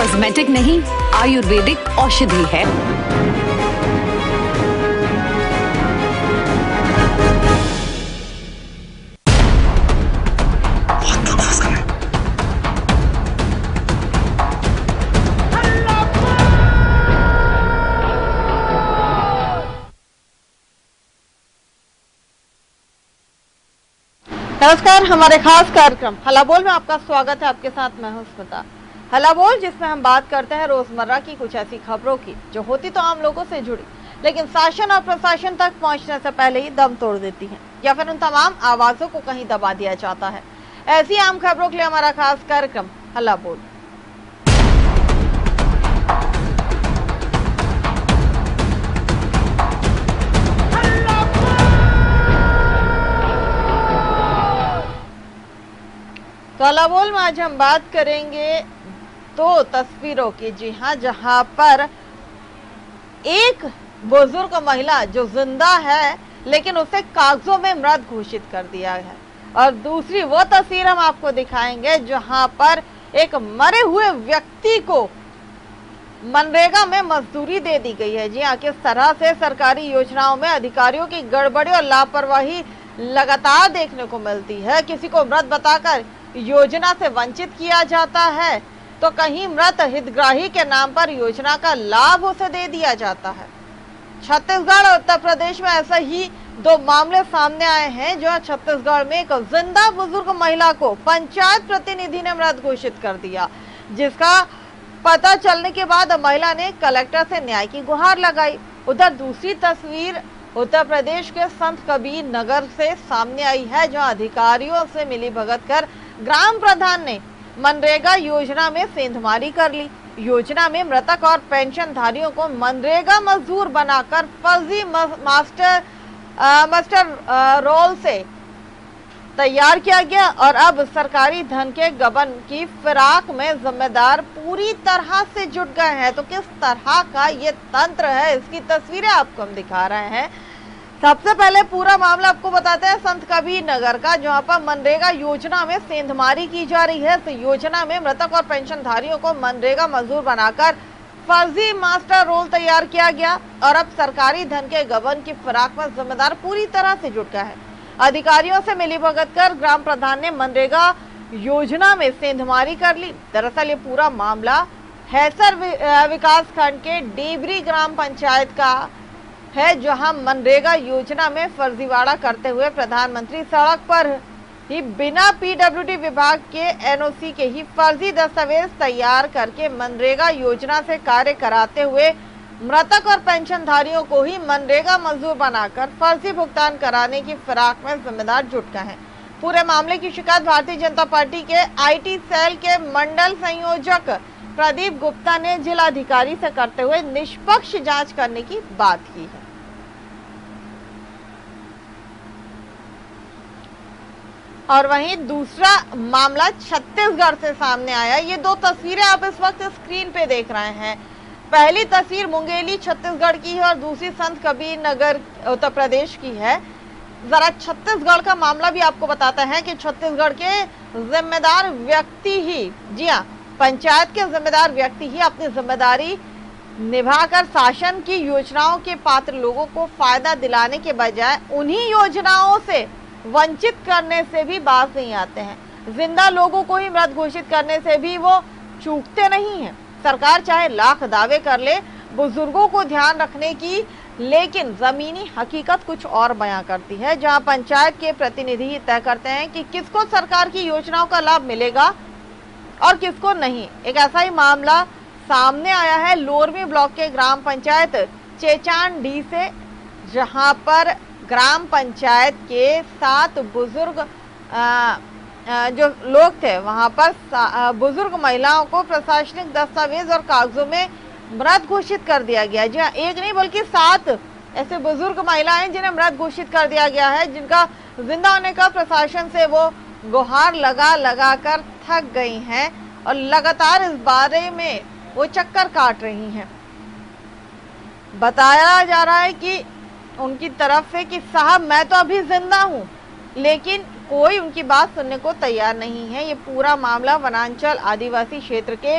Cosmetic नहीं, आयुर्वेदिक औषधि है। नमस्कार, हमारे खास कार्यक्रम हल्ला बोल में आपका स्वागत है। आपके साथ मैं हूं स्मिता। हल्ला बोल जिसमें हम बात करते हैं रोजमर्रा की कुछ ऐसी खबरों की जो होती तो आम लोगों से जुड़ी, लेकिन शासन और प्रशासन तक पहुंचने से पहले ही दम तोड़ देती हैं, या फिर उन तमाम आवाजों को कहीं दबा दिया जाता है। ऐसी आम खबरों के लिए हमारा खास कार्यक्रम हल्ला बोल। तो हल्ला बोल में आज हम बात करेंगे दो तस्वीरों की, जी हाँ, जहाँ पर एक बुजुर्ग महिला जो जिंदा है लेकिन उसे कागजों में मृत घोषित कर दिया है, और दूसरी वो तस्वीर हम आपको दिखाएंगे जहाँ पर एक मरे हुए व्यक्ति को मनरेगा में मजदूरी दे दी गई है। जी हाँ, किस तरह से सरकारी योजनाओं में अधिकारियों की गड़बड़ी और लापरवाही लगातार देखने को मिलती है। किसी को मृत बताकर योजना से वंचित किया जाता है, तो कहीं मृत हितग्राही के नाम पर योजना का लाभ उसे दे दिया जाता है। छत्तीसगढ़ और उत्तर प्रदेश में ऐसा ही दो मामले सामने आए हैं, जो छत्तीसगढ़ में एक जिंदा बुजुर्ग महिला को पंचायत प्रतिनिधि ने मृत घोषित कर दिया, जिसका पता चलने के बाद महिला ने कलेक्टर से न्याय की गुहार लगाई। उधर दूसरी तस्वीर उत्तर प्रदेश के संत कबीर नगर से सामने आई है, जहां अधिकारियों से मिलीभगत कर ग्राम प्रधान ने मनरेगा योजना में सेंधमारी कर ली। योजना में मृतक और पेंशनधारियों को मनरेगा मजदूर बनाकर फर्जी मास्टर रोल से तैयार किया गया, और अब सरकारी धन के गबन की फिराक में जिम्मेदार पूरी तरह से जुट गए हैं। तो किस तरह का ये तंत्र है, इसकी तस्वीरें आपको हम दिखा रहे हैं। सबसे पहले पूरा मामला आपको बताते हैं संत कबीर नगर का, जहां पर मनरेगा योजना में सेंधमारी की जा रही है। तो योजना में मृतक और पेंशनधारियों को मनरेगा मजदूर बनाकर फर्जी मास्टर रोल तैयार किया गया, और अब सरकारी धन के गबन की फिराक में जिम्मेदार पूरी तरह से जुट गया है। अधिकारियों से मिलीभगत कर ग्राम प्रधान ने मनरेगा योजना में सेंधमारी कर ली। दरअसल ये पूरा मामला हैसर विकास खंड के डेबरी ग्राम पंचायत का है, जहां मनरेगा योजना में फर्जीवाड़ा करते हुए प्रधानमंत्री सड़क पर ही बिना पीडब्ल्यूडी विभाग के एनओसी के ही फर्जी दस्तावेज तैयार करके मनरेगा योजना से कार्य कराते हुए मृतक और पेंशनधारियों को ही मनरेगा मजदूर बनाकर फर्जी भुगतान कराने की फिराक में जिम्मेदार जुट गए हैं। पूरे मामले की शिकायत भारतीय जनता पार्टी के IT सेल के मंडल संयोजक प्रदीप गुप्ता ने जिलाधिकारी से करते हुए निष्पक्ष जांच करने की बात की है। और वहीं दूसरा मामला छत्तीसगढ़ से सामने आया। ये दो तस्वीरें आप इस वक्त स्क्रीन पे देख रहे हैं। पहली तस्वीर मुंगेली छत्तीसगढ़ की है और दूसरी संत कबीर नगर उत्तर प्रदेश की है। जरा छत्तीसगढ़ का मामला भी आपको बताता है कि छत्तीसगढ़ के जिम्मेदार व्यक्ति ही, जी हाँ, पंचायत के जिम्मेदार व्यक्ति ही अपनी जिम्मेदारी निभाकर शासन की योजनाओं के पात्र लोगों को फायदा दिलाने के बजाय उन्हीं योजनाओं से वंचित करने से भी बाज नहीं आते हैं। जिंदा लोगों को ही मृत घोषित करने से भी वो चूकते नहीं हैं। सरकार चाहे लाख दावे कर ले बुजुर्गों को ध्यान रखने की, लेकिन जमीनी हकीकत कुछ और बयां करती है, जहाँ पंचायत के प्रतिनिधि तय करते हैं कि किसको सरकार की योजनाओं का लाभ मिलेगा और किसको नहीं। एक ऐसा ही मामला सामने आया है लोरमी ब्लॉक के ग्राम पंचायत चेचानडी से, जहां पर ग्राम पंचायत के 7 बुजुर्ग जो लोग थे, वहां पर बुजुर्ग महिलाओं को प्रशासनिक दस्तावेज और कागजों में मृत घोषित कर दिया गया। जी हाँ, एक नहीं बल्कि 7 ऐसे बुजुर्ग महिलाएं जिन्हें मृत घोषित कर दिया गया है, जिनका जिंदा होने का प्रशासन से वो गुहार लगा कर थक गई हैं और लगातार इस बारे में वो चक्कर काट रही हैं। बताया जा रहा है कि उनकी तरफ से कि साहब मैं तो अभी जिंदा हूँ, लेकिन कोई उनकी बात सुनने को तैयार नहीं है। ये पूरा मामला वनांचल आदिवासी क्षेत्र के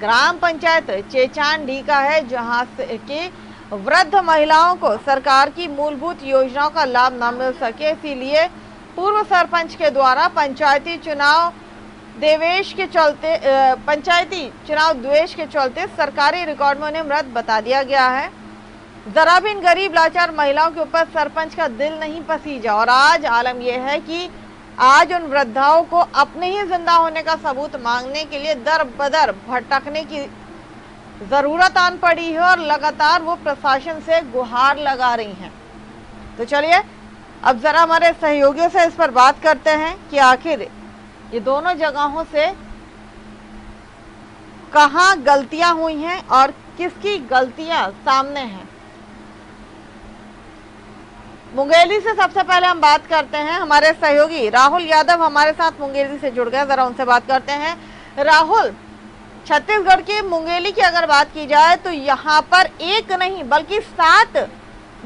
ग्राम पंचायत चेचानडी का है, जहां के वृद्ध महिलाओं को सरकार की मूलभूत योजनाओं का लाभ न मिल सके, इसीलिए पूर्व सरपंच के द्वारा पंचायती चुनाव द्वेष के चलते सरकारी रिकॉर्ड में उन्हें मृत बता दिया गया है। जरा भी इन गरीब लाचार महिलाओं के ऊपर सरपंच का दिल नहीं पसीजा और आज आलम यह है कि आज उन वृद्धाओं को अपने ही जिंदा होने का सबूत मांगने के लिए दर बदर भटकने की जरूरत आन पड़ी है और लगातार वो प्रशासन से गुहार लगा रही हैं। तो चलिए अब जरा हमारे सहयोगियों से इस पर बात करते हैं कि आखिर ये दोनों जगहों से कहाँ गलतियां हुई हैं और किसकी गलतियां सामने हैं। मुंगेली से सबसे पहले हम बात करते हैं, हमारे सहयोगी राहुल यादव हमारे साथ मुंगेली से जुड़ गए, जरा उनसे बात करते हैं। राहुल, छत्तीसगढ़ के मुंगेली की अगर बात की जाए तो यहाँ पर एक नहीं बल्कि 7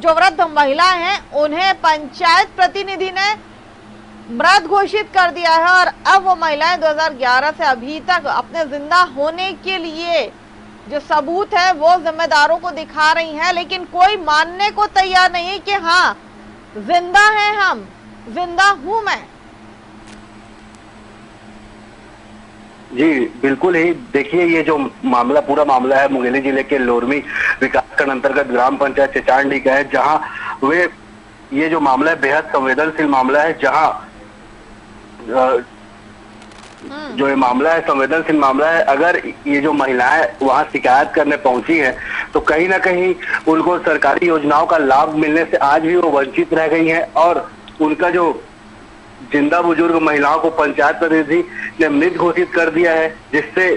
जो वृद्ध महिला हैं उन्हें पंचायत प्रतिनिधि ने मृत घोषित कर दिया है और अब वो महिलाएं 2011 से अभी तक अपने जिंदा होने के लिए जो सबूत है वो जिम्मेदारों को दिखा रही हैं, लेकिन कोई मानने को तैयार नहीं कि हाँ जिंदा है, हम जिंदा हूं मैं। जी बिल्कुल ही, देखिए ये जो मामला पूरा मामला है मुंगेली जिले के लोरमी विकासखंड अंतर्गत ग्राम पंचायत चेचानडी का है, जहां वे ये जो मामला है बेहद संवेदनशील मामला है, अगर ये जो महिलाएं वहां शिकायत करने पहुंची हैं तो कहीं ना कहीं उनको सरकारी योजनाओं का लाभ मिलने से आज भी वो वंचित रह गई हैं और उनका जो जिंदा बुजुर्ग महिलाओं को पंचायत प्रतिनिधि ने मृत घोषित कर दिया है, जिससे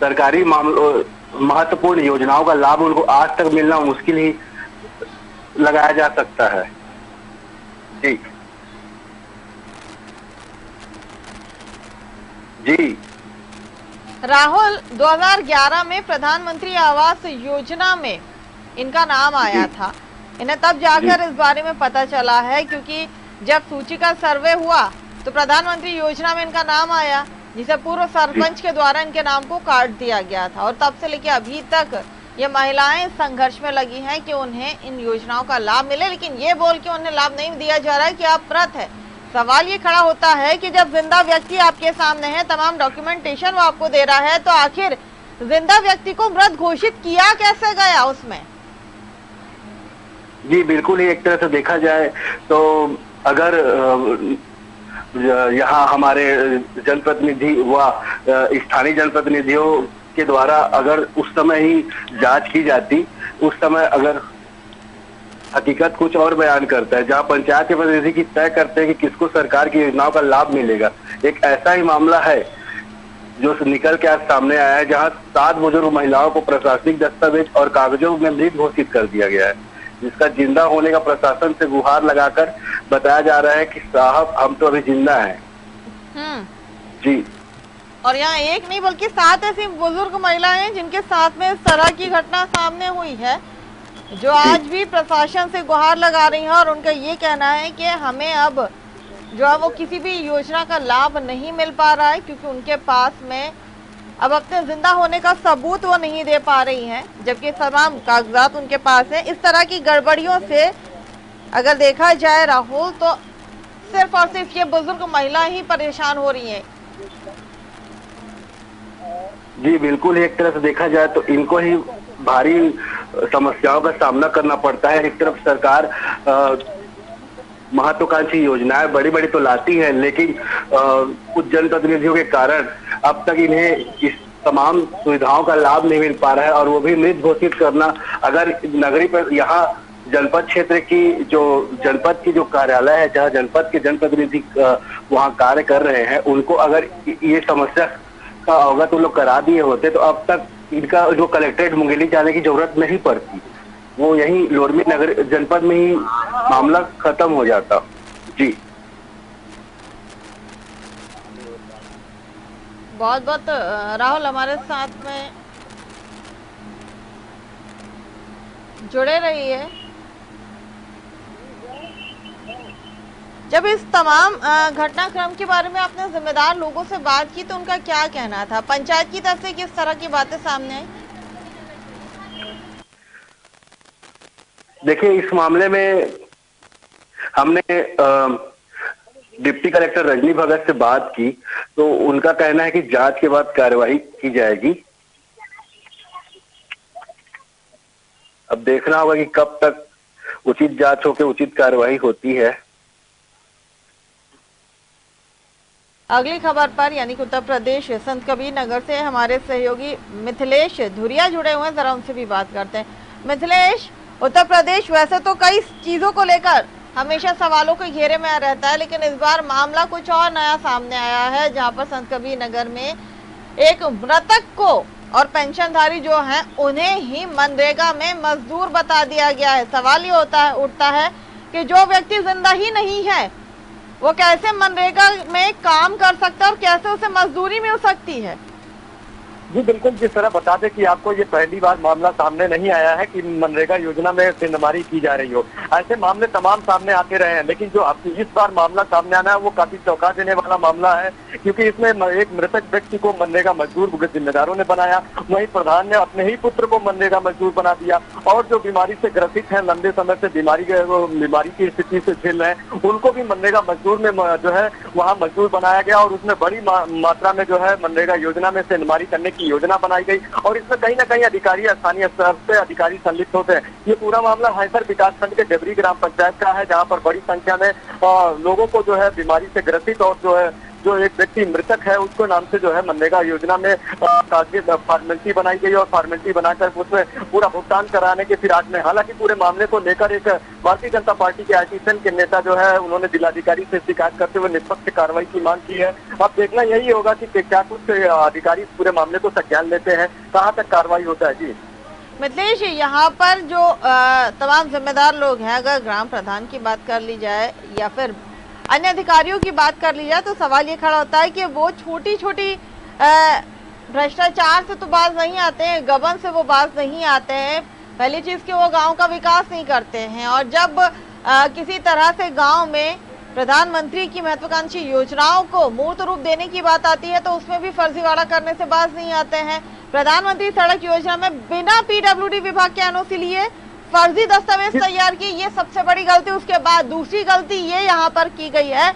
सरकारी महत्वपूर्ण योजनाओं का लाभ उनको आज तक मिलना मुश्किल ही लगाया जा सकता है। ठीक जी राहुल, 2011 में प्रधानमंत्री आवास योजना में इनका नाम आया था, इन्हें तब जाकर इस बारे में पता चला है क्योंकि जब सूची का सर्वे हुआ तो प्रधानमंत्री योजना में इनका नाम आया, जिसे पूर्व सरपंच के द्वारा इनके नाम को काट दिया गया था और तब से लेकर अभी तक ये महिलाएं संघर्ष में लगी हैं कि उन्हें इन योजनाओं का लाभ मिले, लेकिन ये बोल के उन्हें लाभ नहीं दिया जा रहा है कि आप मृत है। सवाल ये खड़ा होता है कि जब जिंदा व्यक्ति आपके सामने है, तमाम डॉक्यूमेंटेशन वो आपको दे रहा है, तो आखिर जिंदा व्यक्ति को मृत घोषित किया कैसे गया उसमें? जी बिल्कुल ही, एक तरह से देखा जाए तो अगर यहाँ हमारे जनप्रतिनिधि व स्थानीय जनप्रतिनिधियों के द्वारा अगर उस समय ही जांच की जाती, उस समय अगर हकीकत कुछ और बयान करता है, जहां पंचायत के प्रतिनिधि की तय करते हैं कि किसको सरकार की योजनाओं का लाभ मिलेगा। एक ऐसा ही मामला है जो निकल के आज सामने आया है, जहां 7 बुजुर्ग महिलाओं को प्रशासनिक दस्तावेज और कागजों में मृत घोषित कर दिया गया है, जिसका जिंदा होने का प्रशासन से गुहार लगाकर बताया जा रहा है कि साहब हम तो अभी जिंदा है। जी, और यहाँ एक नहीं बल्कि 7 ऐसी बुजुर्ग महिलाएं हैं जिनके साथ में इस तरह की घटना सामने हुई है, जो आज भी प्रशासन से गुहार लगा रही हैं और उनका ये कहना है कि हमें अब जो है वो किसी भी योजना का लाभ नहीं मिल पा रहा है क्योंकि उनके पास में अब अपने जिंदा होने का सबूत वो नहीं दे पा रही हैं, जबकि तमाम कागजात उनके पास हैं। इस तरह की गड़बड़ियों से अगर देखा जाए राहुल तो सिर्फ और सिर्फ ये बुजुर्ग महिला ही परेशान हो रही है। जी बिल्कुल, एक तरह से देखा जाए तो इनको ही भारी समस्याओं का सामना करना पड़ता है। एक तरफ सरकार महत्वाकांक्षी योजनाएं बड़ी बड़ी तो लाती है, लेकिन कुछ जनप्रतिनिधियों के कारण अब तक इन्हें इस तमाम सुविधाओं का लाभ नहीं मिल पा रहा है और वो भी मृत घोषित करना। अगर नगरी पर यहाँ जनपद क्षेत्र की जो जनपद की जो कार्यालय है, जहाँ जनपद के जनप्रतिनिधि वहाँ कार्य कर रहे हैं, उनको अगर ये समस्या का अवगत वो लोग करा दिए होते तो अब तक इनका जो कलेक्ट्रेट मुंगेली जाने की जरूरत नहीं पड़ती, वो यही लोरमी नगर जनपद में ही मामला खत्म हो जाता। जी बहुत बहुत राहुल हमारे साथ में जुड़े रही है। जब इस तमाम घटनाक्रम के बारे में आपने जिम्मेदार लोगों से बात की तो उनका क्या कहना था? पंचायत की तरफ से किस तरह की बातें सामने आई? देखिए, इस मामले में हमने डिप्टी कलेक्टर रंजनी भगत से बात की तो उनका कहना है कि जांच के बाद कार्रवाई की जाएगी। अब देखना होगा कि कब तक उचित जांच होकर उचित कार्रवाई होती है। अगली खबर पर यानी उत्तर प्रदेश संत कबीर नगर से हमारे सहयोगी मिथिलेश धुरिया जुड़े हुए हैं, जरा उनसे भी बात करते हैं। मिथिलेश, उत्तर प्रदेश वैसे तो कई चीजों को लेकर हमेशा सवालों के घेरे में रहता है, लेकिन इस बार मामला कुछ और नया सामने आया है, जहां पर संत कबीर नगर में एक मृतक को और पेंशनधारी जो हैं उन्हें ही मनरेगा में मजदूर बता दिया गया है। सवाल ये उठता है कि जो व्यक्ति जिंदा ही नहीं है वो कैसे मनरेगा में काम कर सकता है और कैसे उसे मजदूरी मिल सकती है? जी बिल्कुल, जिस तरह बताते कि आपको ये पहली बार मामला सामने नहीं आया है कि मनरेगा योजना में छेड़छाड़ की जा रही हो। ऐसे मामले तमाम सामने आते रहे हैं, लेकिन जो अब इस बार मामला सामने आना है वो काफी चौंका देने वाला मामला है, क्योंकि इसमें एक मृतक व्यक्ति को मनरेगा मजदूर जिम्मेदारों ने बनाया, वहीं प्रधान ने अपने ही पुत्र को मनरेगा मजदूर बना दिया, और जो बीमारी से ग्रसित है, लंबे समय से बीमारी की स्थिति से झेल रहे हैं, उनको भी मनरेगा मजदूर में जो है वहाँ मजदूर बनाया गया, और उसमें बड़ी मात्रा में जो है मनरेगा योजना में छेड़छाड़ करने की योजना बनाई गई, और इसमें कहीं ना कहीं अधिकारी स्थानीय स्तर से अधिकारी संलिप्त होते हैं। ये पूरा मामला हैसर विकासखंड के डेबरी ग्राम पंचायत का है, जहां पर बड़ी संख्या में लोगों को जो है बीमारी से ग्रसित और जो एक व्यक्ति मृतक है उसको नाम से जो है मनरेगा योजना में फॉर्मेलिटी बनाई गई, और फॉर्मेलिटी बनाकर उसमें पूरा भुगतान कराने के फिराक में। हालांकि पूरे मामले को लेकर एक भारतीय जनता पार्टी के आईटीएन के नेता जो है उन्होंने जिलाधिकारी से शिकायत करते हुए निष्पक्ष कार्रवाई की मांग की है। अब देखना यही होगा कि क्या कुछ अधिकारी पूरे मामले को संज्ञान लेते हैं, कहाँ तक कार्रवाई होता है। जी मिथिलेश, यहाँ पर जो तमाम जिम्मेदार लोग हैं, अगर ग्राम प्रधान की बात कर ली जाए या फिर अन्य अधिकारियों की बात कर ली जाए तो सवाल ये खड़ा होता है कि वो छोटी छोटी भ्रष्टाचार से तो बाज नहीं आते हैं, गबन से वो बाज नहीं आते हैं। पहली चीज़ कि वो गांव का विकास नहीं करते हैं, और जब किसी तरह से गांव में प्रधानमंत्री की महत्वाकांक्षी योजनाओं को मूर्त रूप देने की बात आती है तो उसमें भी फर्जीवाड़ा करने से बाज नहीं आते हैं। प्रधानमंत्री सड़क योजना में बिना PWD विभाग के एनओसी लिए फर्जी दस्तावेज तैयार की, ये सबसे बड़ी गलती। उसके बाद दूसरी गलती ये यहाँ पर की गई है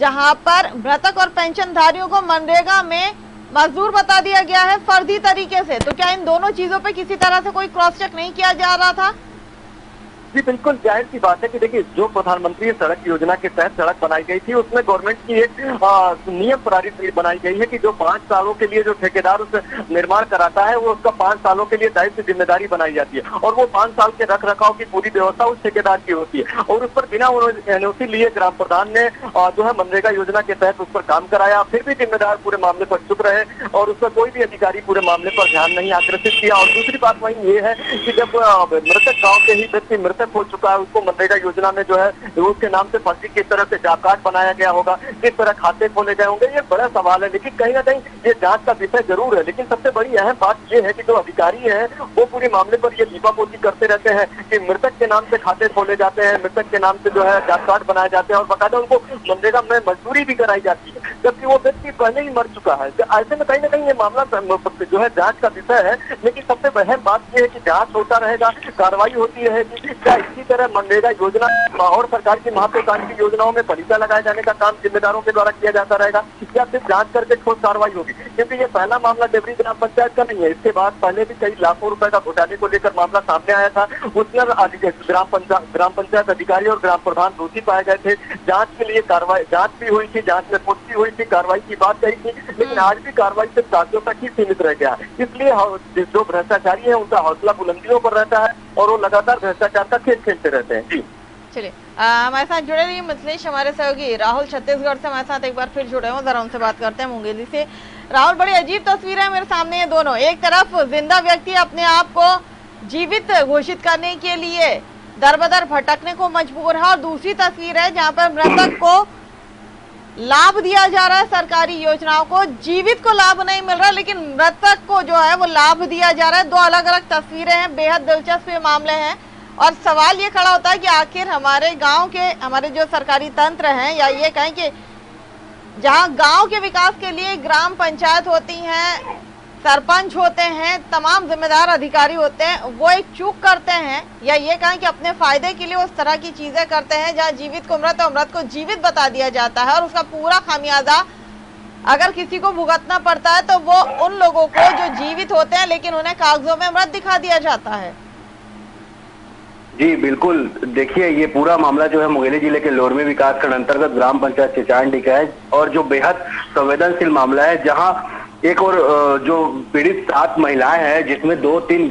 जहाँ पर मृतक और पेंशनधारियों को मनरेगा में मजदूर बता दिया गया है फर्जी तरीके से। तो क्या इन दोनों चीजों पे किसी तरह से कोई क्रॉस चेक नहीं किया जा रहा था? जी बिल्कुल, जाहिर सी बात है कि देखिए, जो प्रधानमंत्री सड़क योजना के तहत सड़क बनाई गई थी उसमें गवर्नमेंट की एक नियम प्रारूप बनाई गई है कि जो 5 सालों के लिए जो ठेकेदार उस निर्माण कराता है वो उसका 5 सालों के लिए दायित्व से जिम्मेदारी बनाई जाती है, और वो 5 साल के रख रखाव की पूरी व्यवस्था उस ठेकेदार की होती है, और उस पर बिना NOC लिए ग्राम प्रधान ने जो है मनरेगा योजना के तहत उस पर काम कराया। फिर भी जिम्मेदार पूरे मामले पर चुप रहे और उस पर कोई भी अधिकारी पूरे मामले पर ध्यान नहीं आकर्षित किया। और दूसरी बात वही ये है कि जब मृतक गाँव के ही व्यक्ति हो चुका है उसको मनरेगा योजना में जो है उसके नाम से फर्जी की तरह से जॉब कार्ड बनाया गया होगा, किस तरह खाते खोले गए होंगे, ये बड़ा सवाल है। लेकिन कहीं ना कहीं ये जांच का विषय जरूर है, लेकिन सबसे बड़ी अहम बात ये है कि जो अधिकारी हैं वो पूरे मामले पर ये लीपापोती करते रहते हैं कि मृतक के नाम से खाते खोले जाते हैं, मृतक के नाम से जो है जॉब कार्ड बनाए जाते हैं, और बकायदा उनको मनरेगा में मजदूरी भी कराई जाती है, जबकि वो व्यक्ति पहले ही मर चुका है। ऐसे में कहीं ना कहीं ये मामला जो है जाँच का विषय है, लेकिन सबसे अहम बात यह है कि जाँच होता रहेगा, कार्रवाई होती है। क्या इसी तरह मनरेगा योजना और सरकार की महत्वाकांक्षी योजनाओं में पैसा लगाए जाने का काम जिम्मेदारों के द्वारा किया जाता रहेगा, या सिर्फ जांच करके ठोस कार्रवाई होगी? क्योंकि ये पहला मामला डेबरी ग्राम पंचायत का नहीं है, इसके बाद पहले भी कई लाखों रुपए का घोटाले को लेकर मामला सामने आया था, उसमें ग्राम पंचायत अधिकारी और ग्राम प्रधान दोषी पाए गए थे। जाँच के लिए कार्रवाई, जाँच भी हुई थी, जाँच में पुष्टि हुई थी, कार्रवाई की बात कही थी, लेकिन आज भी कार्रवाई सिर्फ साथियों तक ही सीमित रह गया। इसलिए जो भ्रष्टाचारी है उनका हौसला बुलंदियों पर रहता है और वो लगातार भ्रष्टाचार का खेल खेलते रहते हैं। जी चलिए, हमारे साथ जुड़े रहिए मिथिलेश। हमारे सहयोगी राहुल छत्तीसगढ़ से हमारे साथ एक बार फिर जुड़े हों, जरा उनसे बात करते हैं मुंगेली से। राहुल, बड़ी अजीब तस्वीर है मेरे सामने ये दोनों, एक तरफ जिंदा व्यक्ति अपने आप को जीवित घोषित करने के लिए दर बदर भटकने को मजबूर है, और दूसरी तस्वीर है जहाँ पर मृतक को लाभ दिया जा रहा है, सरकारी योजनाओं को जीवित को लाभ नहीं मिल रहा लेकिन मृतक को जो है वो लाभ दिया जा रहा है। दो अलग अलग तस्वीरें हैं, बेहद दिलचस्प ये मामले हैं। और सवाल ये खड़ा होता है कि आखिर हमारे गांव के हमारे जो सरकारी तंत्र हैं या ये कहें कि जहां गांव के विकास के लिए ग्राम पंचायत होती हैं, सरपंच होते हैं, तमाम जिम्मेदार अधिकारी होते हैं, वो एक चूक करते हैं या ये कहें कि अपने फायदे के लिए उस तरह की चीजें करते हैं जहां जीवित को मृत और मृत को जीवित बता दिया जाता है और उसका पूरा खामियाजा अगर किसी को भुगतना पड़ता है तो वो उन लोगों को जो जीवित होते हैं लेकिन उन्हें कागजों में मृत दिखा दिया जाता है। जी बिल्कुल, देखिए ये पूरा मामला जो है मुंगेली जिले के लोरमी विकास खंड अंतर्गत ग्राम पंचायत चेचानडी का है और जो बेहद संवेदनशील मामला है, जहां एक और जो पीड़ित 7 महिलाएं हैं जिसमें 2-3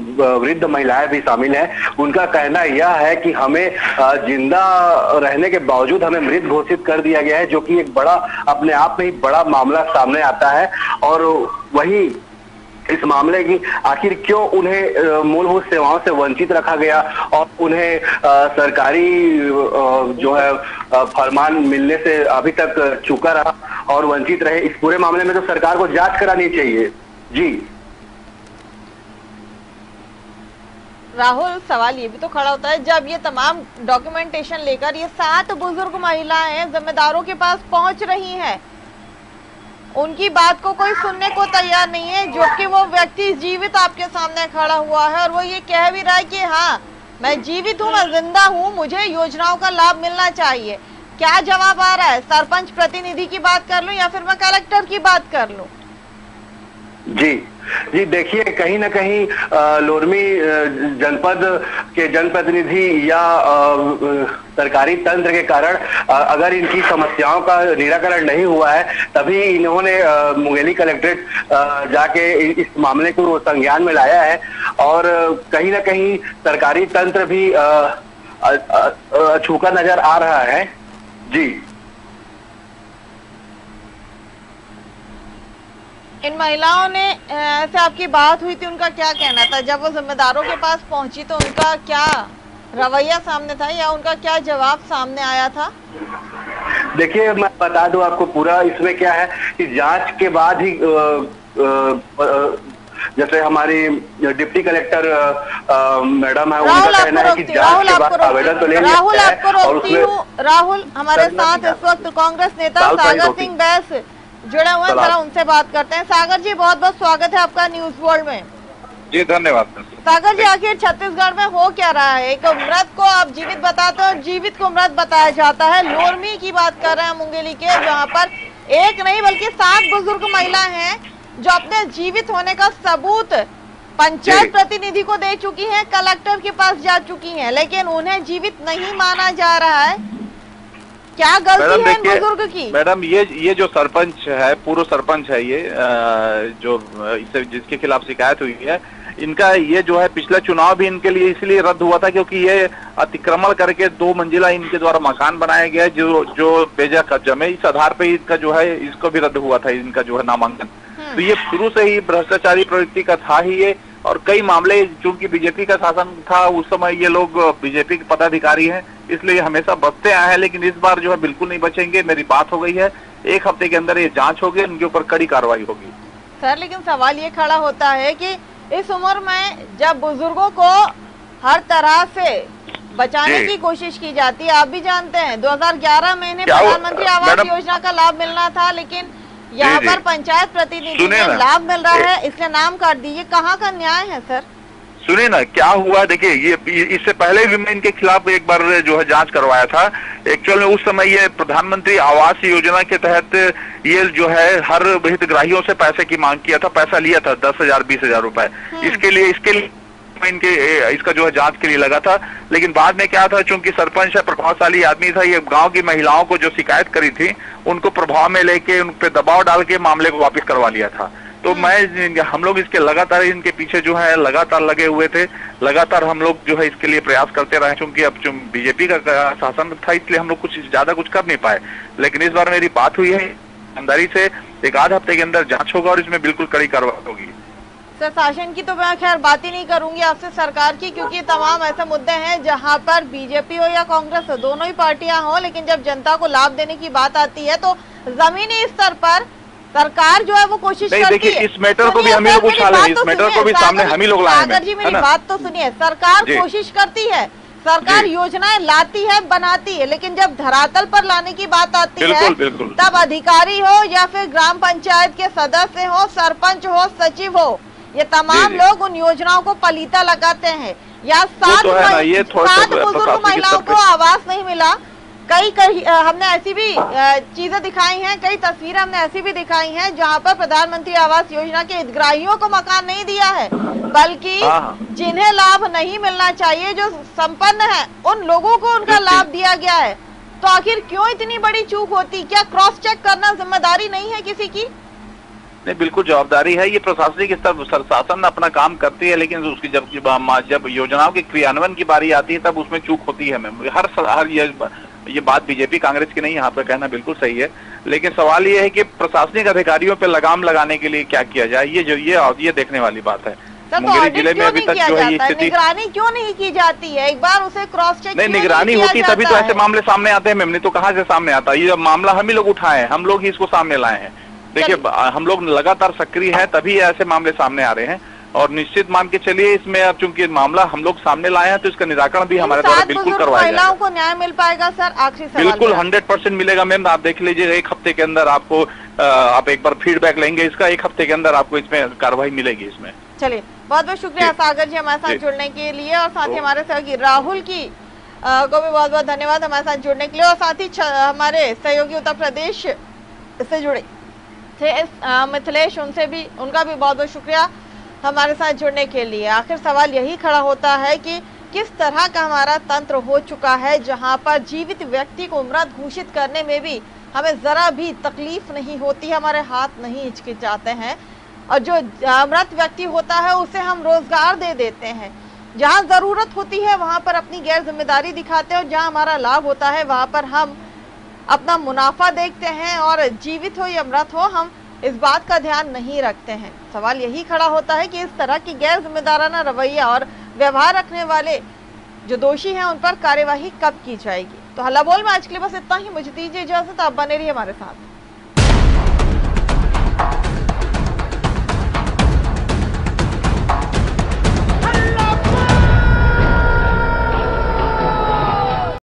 वृद्ध महिलाएं भी शामिल हैं। उनका कहना यह है कि हमें जिंदा रहने के बावजूद हमें मृत घोषित कर दिया गया है, जो कि एक बड़ा अपने आप में ही बड़ा मामला सामने आता है। और वही इस मामले की आखिर क्यों उन्हें मूलभूत सेवाओं से वंचित रखा गया और उन्हें सरकारी जो है फरमान मिलने से अभी तक चूका रहा और वंचित रहे, इस पूरे मामले में तो सरकार को जांच करानी चाहिए। जी राहुल, सवाल ये भी तो खड़ा होता है जब ये तमाम डॉक्यूमेंटेशन लेकर ये 7 बुजुर्ग महिलाएं जिम्मेदारों के पास पहुंच रही हैं, उनकी बात को कोई सुनने को तैयार नहीं है, जो कि वो व्यक्ति जीवित आपके सामने खड़ा हुआ है और वो ये कह भी रहा है कि हाँ मैं जीवित हूँ, मैं जिंदा हूँ, मुझे योजनाओं का लाभ मिलना चाहिए। क्या जवाब आ रहा है? सरपंच प्रतिनिधि की बात कर लूं या फिर मैं कलेक्टर की बात कर लूं? जी देखिए, कहीं ना कहीं लोरमी जनपद के जनप्रतिनिधि या सरकारी तंत्र के कारण अगर इनकी समस्याओं का निराकरण नहीं हुआ है तभी इन्होंने मुंगेली कलेक्ट्रेट जाके इस मामले को संज्ञान में लाया है। और कहीं ना कहीं सरकारी तंत्र भी अछूका नजर आ रहा है। जी इन महिलाओं ने से आपकी बात हुई थी, उनका क्या कहना था जब वो जिम्मेदारों के पास पहुंची तो उनका क्या रवैया सामने था या उनका क्या जवाब सामने आया था? देखिए मैं बता दूं आपको पूरा इसमें क्या है कि जांच के बाद ही जैसे हमारी डिप्टी कलेक्टर मैडम है, उनका कहना है कि जांच के बाद आवेदन तो ले लिया है। राहुल आपको रोकती हूँ। राहुल हमारे साथ इस वक्त कांग्रेस नेता सागर सिंह बैस जुड़े हुए हैं, जरा उनसे बात करते हैं। सागर जी बहुत बहुत स्वागत है आपका न्यूज वर्ल्ड में। जी धन्यवाद। सागर जी आखिर छत्तीसगढ़ में हो क्या रहा है? एक मृत को आप जीवित बताते हो और जीवित को मृत बताया जाता है। लोरमी की बात कर रहे हैं मुंगेली के, जहां पर एक नहीं बल्कि 7 बुजुर्ग महिला हैं जो अपने जीवित होने का सबूत पंचायत प्रतिनिधि को दे चुकी है, कलेक्टर के पास जा चुकी है, लेकिन उन्हें जीवित नहीं माना जा रहा है। क्या गलती है बुजुर्ग की? मैडम ये जो सरपंच है, पूर्व सरपंच है, ये जो इससे जिसके खिलाफ शिकायत हुई है, इनका ये जो है पिछला चुनाव भी इनके लिए इसलिए रद्द हुआ था क्योंकि ये अतिक्रमण करके 2 मंजिला इनके द्वारा मकान बनाया गया है जो बेजा कब्जा में। इस आधार पे इनका जो है इसको भी रद्द हुआ था, इनका जो है नामांकन। तो ये शुरू से ही भ्रष्टाचारी प्रवृत्ति का था ही ये, और कई मामले चूंकि बीजेपी का शासन था उस समय, ये लोग बीजेपी के पदाधिकारी हैं इसलिए हमेशा बचते आए हैं, लेकिन इस बार जो है बिल्कुल नहीं बचेंगे। मेरी बात हो गई है, 1 हफ्ते के अंदर ये जांच होगी, उनके ऊपर कड़ी कार्रवाई होगी। सर लेकिन सवाल ये खड़ा होता है कि इस उम्र में जब बुजुर्गों को हर तरह से बचाने की कोशिश की जाती है, आप भी जानते हैं 2011 में इन्हें प्रधानमंत्री आवास योजना का लाभ मिलना था, लेकिन यहाँ पर पंचायत प्रतिनिधि ने लाभ मिल रहा है इसलिए नाम काट दिए। कहाँ का न्याय है सर? सुनिए ना क्या हुआ। देखिए ये इससे पहले भी मैं इनके खिलाफ एक बार जो है जांच करवाया था। एक्चुअल में उस समय ये प्रधानमंत्री आवास योजना के तहत ये जो है हर हितग्राहियों से पैसे की मांग किया था, पैसा लिया था 10,000 20,000 रुपए। इसके लिए इनके इसका जो है जांच के लिए लगा था, लेकिन बाद में क्या था, चूंकि सरपंच है, प्रभावशाली आदमी था, ये गांव की महिलाओं को जो शिकायत करी थी उनको प्रभाव में लेके उन पे दबाव डाल के मामले को वापस करवा लिया था। तो हम लोग इसके लगातार इनके पीछे जो है लगातार लगे हुए थे, लगातार हम लोग जो है इसके लिए प्रयास करते रहे, क्योंकि अब जो बीजेपी का शासन था इसलिए हम लोग कुछ ज्यादा कुछ कर नहीं पाए। लेकिन इस बार मेरी बात हुई है ईमानदारी से, 1-1/2 हफ्ते के अंदर जाँच होगा और इसमें बिल्कुल कड़ी कार्रवाई होगी। सर शासन की तो मैं खैर बात ही नहीं करूंगी आपसे, सरकार की, क्योंकि तमाम ऐसे मुद्दे हैं जहां पर बीजेपी हो या कांग्रेस हो, दोनों ही पार्टियां हो, लेकिन जब जनता को लाभ देने की बात आती है तो जमीनी स्तर पर सरकार जो है वो कोशिश करती है। इस मैटर को भी हम लोग उठा लेंगे, इस मैटर को भी सामने हम ही लोग लाएंगे। सागर जी मेरी बात तो सुनिए, सरकार कोशिश करती है सरकार योजनाएं लाती है, बनाती है, लेकिन जब धरातल पर लाने की बात आती है तब अधिकारी हो या फिर ग्राम पंचायत के सदस्य हो, सरपंच हो, सचिव हो, ये तमाम लोग उन योजनाओं को पलीता लगाते हैं। या सात बुजुर्ग महिलाओं को आवास नहीं मिला। कई हमने ऐसी भी चीजें दिखाई हैं, कई तस्वीरें हमने ऐसी भी दिखाई हैं जहां पर प्रधानमंत्री आवास योजना के हितग्राहियों को मकान नहीं दिया है, बल्कि जिन्हें लाभ नहीं मिलना चाहिए, जो संपन्न है, उन लोगों को उनका लाभ दिया गया है। तो आखिर क्यों इतनी बड़ी चूक होती? क्या क्रॉस चेक करना जिम्मेदारी नहीं है किसी की? नहीं, बिल्कुल जवाबदारी है। ये प्रशासनिक स्तर, शासन अपना काम करती है, लेकिन उसकी जब योजनाओं के क्रियान्वयन की बारी आती है तब उसमें चूक होती है। मैम, ये बात बीजेपी कांग्रेस की नहीं, यहाँ पर कहना बिल्कुल सही है, लेकिन सवाल ये है कि प्रशासनिक अधिकारियों पर लगाम लगाने के लिए क्या किया जाए, ये देखने वाली बात है। मुंगेली जिले में अभी तक जो है ये स्थिति, निगरानी क्यों नहीं की जाती है? एक बार उसे क्रॉस चेक, नहीं निगरानी होती तभी तो ऐसे मामले सामने आते हैं। मैम, नहीं तो कहाँ से सामने आता है? ये मामला हम ही लोग उठाए हैं, हम लोग ही इसको सामने लाए हैं। देखिए, हम लोग लगातार सक्रिय हैं, तभी ऐसे मामले सामने आ रहे हैं। और निश्चित मान के चलिए, इसमें अब चूंकि मामला हम लोग सामने लाए हैं तो इसका निराकरण भी हमारे द्वारा बिल्कुल करवाया जाएगा। महिलाओं को न्याय मिल पाएगा सर? आखिरी सवाल, बिल्कुल 100% मिलेगा। मैम, आप देख लीजिए, एक हफ्ते के अंदर आपको, आप एक बार फीडबैक लेंगे इसका, एक हफ्ते के अंदर आपको इसमें कार्रवाई मिलेगी इसमें। चलिए, बहुत बहुत शुक्रिया सागर जी हमारे साथ जुड़ने के लिए, और साथ ही हमारे सहयोगी राहुल की को भी बहुत बहुत धन्यवाद हमारे साथ जुड़ने के लिए, और साथ ही हमारे सहयोगी उत्तर प्रदेश से जुड़े थे मिथिलेश, उनका भी बहुत बहुत शुक्रिया हमारे साथ जुड़ने के लिए। आखिर सवाल यही खड़ा होता है कि किस तरह का हमारा तंत्र हो चुका है जहां पर जीवित व्यक्ति को मृत घोषित करने में भी हमें जरा भी तकलीफ नहीं होती, हमारे हाथ नहीं हिचकिचाते हैं, और जो मृत व्यक्ति होता है उसे हम रोजगार दे देते हैं। जहां जरूरत होती है वहां पर अपनी गैर जिम्मेदारी दिखाते हैं, और जहाँ हमारा लाभ होता है वहां पर हम अपना मुनाफा देखते हैं, और जीवित हो या मृत हो हम इस बात का ध्यान नहीं रखते हैं। सवाल यही खड़ा होता है कि इस तरह की गैर जिम्मेदाराना रवैया और व्यवहार रखने वाले जो दोषी हैं उन पर कार्यवाही कब की जाएगी? तो हल्ला बोल में आज के लिए बस इतना ही। मुझे दीजिए इजाजत, आप बने रहिए हमारे साथ।